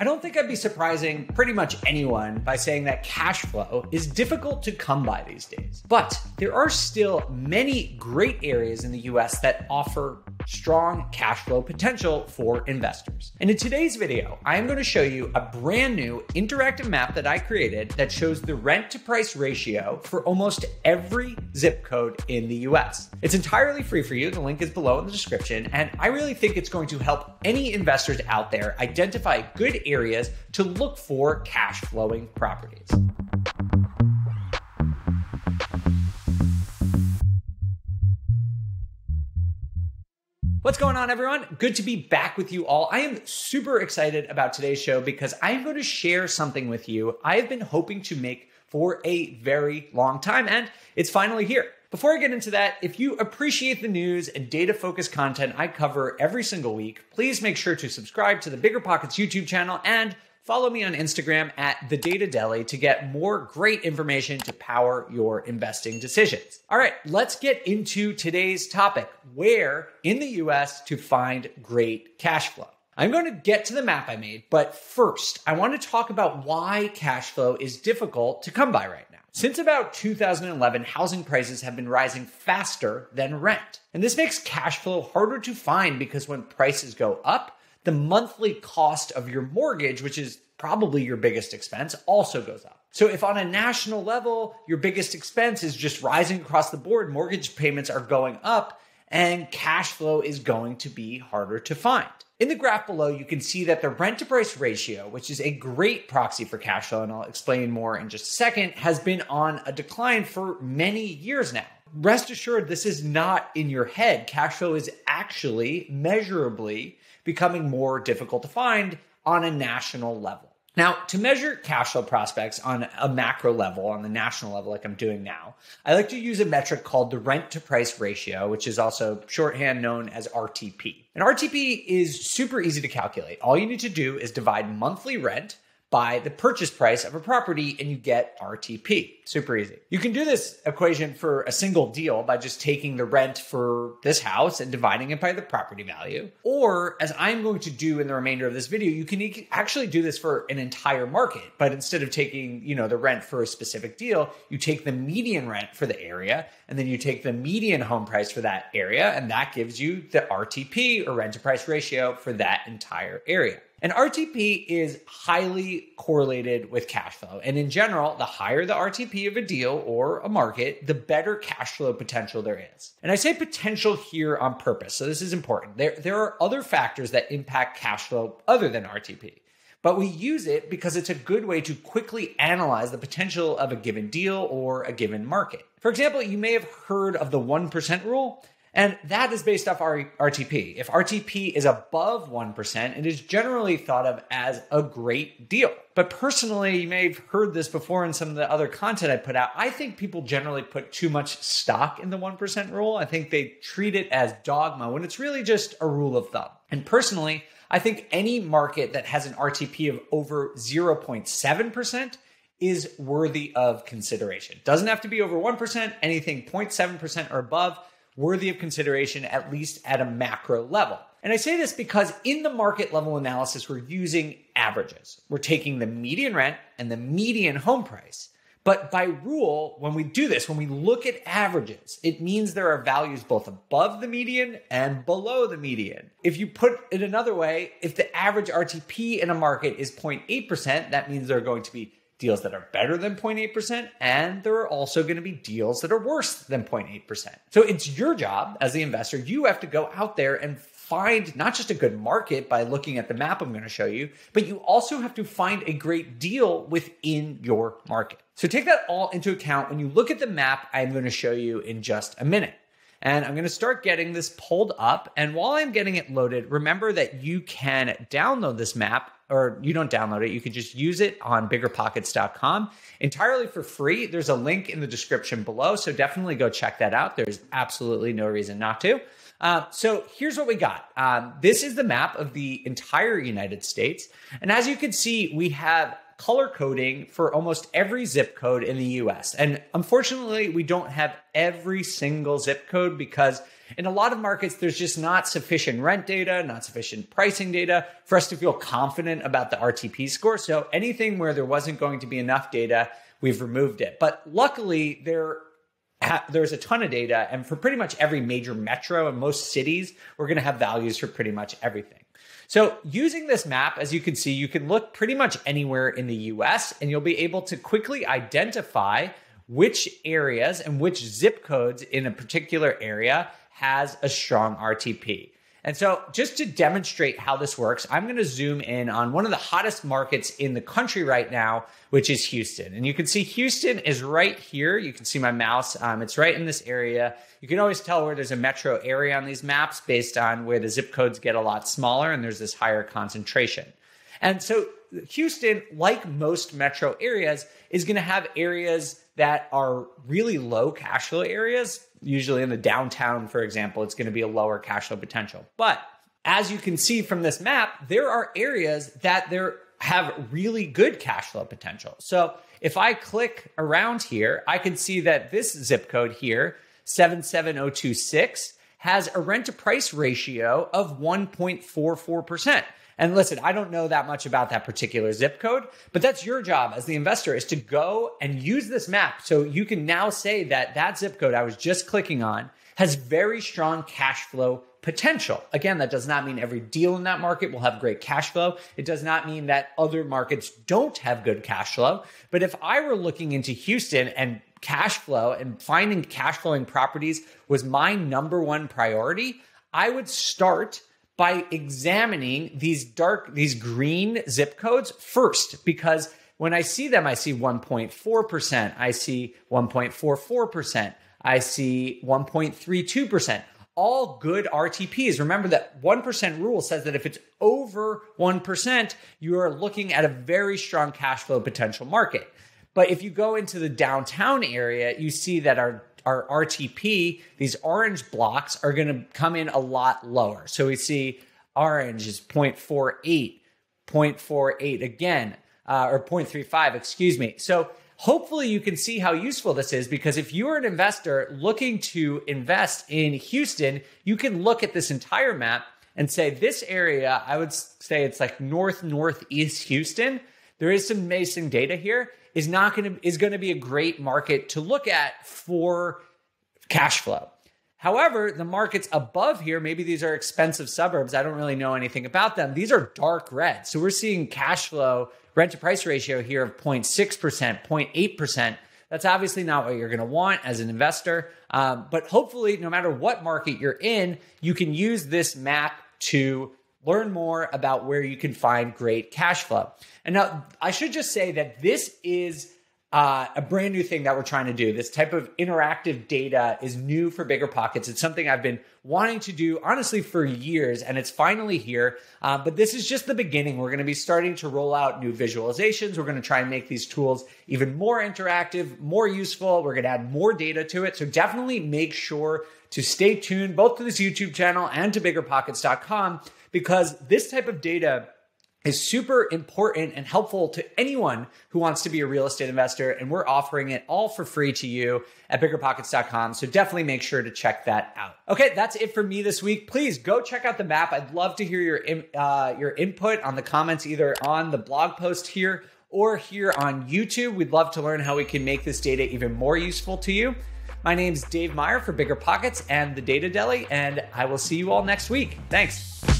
I don't think I'd be surprising pretty much anyone by saying that cash flow is difficult to come by these days. But there are still many great areas in the US that offer strong cash flow potential for investors. And in today's video, I am going to show you a brand new interactive map that I created that shows the rent to price ratio for almost every zip code in the US. It's entirely free for you. The link is below in the description. And I really think it's going to help any investors out there identify good areas to look for cash flowing properties. What's going on, everyone? Good to be back with you all. I am super excited about today's show because I'm going to share something with you I've been hoping to make for a very long time, and it's finally here. Before I get into that, if you appreciate the news and data-focused content I cover every single week, please make sure to subscribe to the BiggerPockets YouTube channel and follow me on Instagram at TheDataDeli to get more great information to power your investing decisions. All right, let's get into today's topic, where in the US to find great cash flow. I'm going to get to the map I made, but first, I want to talk about why cash flow is difficult to come by right now. Since about 2011, housing prices have been rising faster than rent. And this makes cash flow harder to find because when prices go up, the monthly cost of your mortgage, which is probably your biggest expense, also goes up. So if on a national level, your biggest expense is just rising across the board, mortgage payments are going up, and cash flow is going to be harder to find. In the graph below, you can see that the rent-to-price ratio, which is a great proxy for cash flow, and I'll explain more in just a second, has been on a decline for many years now. Rest assured, this is not in your head. Cash flow is actually measurably becoming more difficult to find on a national level. Now, to measure cash flow prospects on a macro level, on the national level like I'm doing now, I like to use a metric called the rent-to-price ratio, which is also shorthand known as RTP. And RTP is super easy to calculate. All you need to do is divide monthly rent by the purchase price of a property and you get RTP. Super easy. You can do this equation for a single deal by just taking the rent for this house and dividing it by the property value. Or as I'm going to do in the remainder of this video, you can actually do this for an entire market, but instead of taking, the rent for a specific deal, you take the median rent for the area, and then you take the median home price for that area, and that gives you the RTP, or rent to price ratio, for that entire area. And RTP is highly correlated with cash flow. And in general, the higher the RTP of a deal or a market, the better cash flow potential there is. And I say potential here on purpose. So this is important. There are other factors that impact cash flow other than RTP, but we use it because it's a good way to quickly analyze the potential of a given deal or a given market. For example, you may have heard of the 1% rule. And that is based off our RTP. If RTP is above 1%, it is generally thought of as a great deal. But personally, you may have heard this before in some of the other content I put out. I think people generally put too much stock in the 1% rule. I think they treat it as dogma when it's really just a rule of thumb. And personally, I think any market that has an RTP of over 0.7% is worthy of consideration. Doesn't have to be over 1%, anything 0.7% or above, worthy of consideration, at least at a macro level. And I say this because in the market level analysis, we're using averages. We're taking the median rent and the median home price. But by rule, when we do this, when we look at averages, it means there are values both above the median and below the median. If you put it another way, if the average RTP in a market is 0.8%, that means there are going to be deals that are better than 0.8%, and there are also going to be deals that are worse than 0.8%. So it's your job as the investor. You have to go out there and find not just a good market by looking at the map I'm going to show you, but you also have to find a great deal within your market. So take that all into account when you look at the map I'm going to show you in just a minute. And I'm going to start getting this pulled up. And while I'm getting it loaded, remember that you can download this map, or you don't download it. You can just use it on biggerpockets.com entirely for free. There's a link in the description below. So definitely go check that out. There's absolutely no reason not to. So here's what we got. This is the map of the entire United States. And as you can see, we have color coding for almost every zip code in the US. And unfortunately, we don't have every single zip code because in a lot of markets, there's just not sufficient rent data, not sufficient pricing data for us to feel confident about the RTP score. So anything where there wasn't going to be enough data, we've removed it. But luckily, there's a ton of data. And for pretty much every major metro and most cities, we're going to have values for pretty much everything. So using this map, as you can see, you can look pretty much anywhere in the US and you'll be able to quickly identify which areas and which zip codes in a particular area has a strong RTP. And so just to demonstrate how this works, I'm going to zoom in on one of the hottest markets in the country right now, which is Houston. And you can see Houston is right here. You can see my mouse. It's right in this area. You can always tell where there's a metro area on these maps based on where the zip codes get a lot smaller and there's this higher concentration. And so Houston, like most metro areas, is going to have areas that are really low cash flow areas. Usually in the downtown, for example, it's going to be a lower cash flow potential. But as you can see from this map, there are areas that there have really good cash flow potential. So if I click around here, I can see that this zip code here, 77026, has a rent to price ratio of 1.44%. And listen, I don't know that much about that particular zip code, but that's your job as the investor is to go and use this map. So you can now say that that zip code I was just clicking on has very strong cash flow potential. Again, that does not mean every deal in that market will have great cash flow. It does not mean that other markets don't have good cash flow. But if I were looking into Houston and cash flow and finding cash flowing properties was my number one priority, I would start by examining these green zip codes first, because when I see them, I see 1.4%, I see 1.44%, I see 1.32%, all good RTPs. Remember that 1% rule says that if it's over 1%, you are looking at a very strong cash flow potential market. But if you go into the downtown area, you see that our RTP, these orange blocks, are going to come in a lot lower. So we see orange is 0.48, 0.48 again, or 0.35, excuse me. So hopefully you can see how useful this is, because if you're an investor looking to invest in Houston, you can look at this entire map and say this area, I would say it's like northeast Houston. There is some amazing data here. Is going to be a great market to look at for cash flow. However, the markets above here, maybe these are expensive suburbs. I don't really know anything about them. These are dark red. So we're seeing cash flow rent to price ratio here of 0.6%, 0.8%. That's obviously not what you're going to want as an investor. But hopefully, no matter what market you're in, you can use this map to learn more about where you can find great cash flow. And now I should just say that this is a brand new thing that we're trying to do. This type of interactive data is new for BiggerPockets. It's something I've been wanting to do, honestly, for years, and it's finally here. But this is just the beginning. We're going to be starting to roll out new visualizations. We're going to try and make these tools even more interactive, more useful. We're going to add more data to it. So definitely make sure to stay tuned both to this YouTube channel and to biggerpockets.com, because this type of data is super important and helpful to anyone who wants to be a real estate investor. And we're offering it all for free to you at biggerpockets.com. So definitely make sure to check that out. Okay, that's it for me this week. Please go check out the map. I'd love to hear your input on the comments, either on the blog post here or here on YouTube. We'd love to learn how we can make this data even more useful to you. My name's Dave Meyer for BiggerPockets and The Data Deli, and I will see you all next week. Thanks.